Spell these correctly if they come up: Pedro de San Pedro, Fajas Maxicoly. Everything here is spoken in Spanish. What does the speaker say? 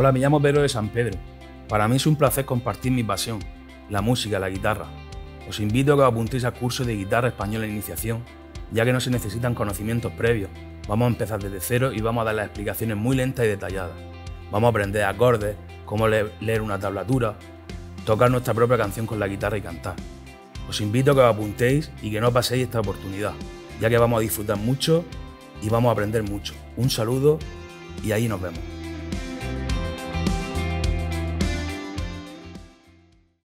Hola, me llamo Pedro de San Pedro. Para mí es un placer compartir mi pasión, la música, la guitarra. Os invito a que os apuntéis al curso de Guitarra Española e Iniciación, ya que no se necesitan conocimientos previos. Vamos a empezar desde cero y vamos a dar las explicaciones muy lentas y detalladas. Vamos a aprender acordes, cómo leer una tablatura, tocar nuestra propia canción con la guitarra y cantar. Os invito a que os apuntéis y que no paséis esta oportunidad, ya que vamos a disfrutar mucho y vamos a aprender mucho. Un saludo y ahí nos vemos.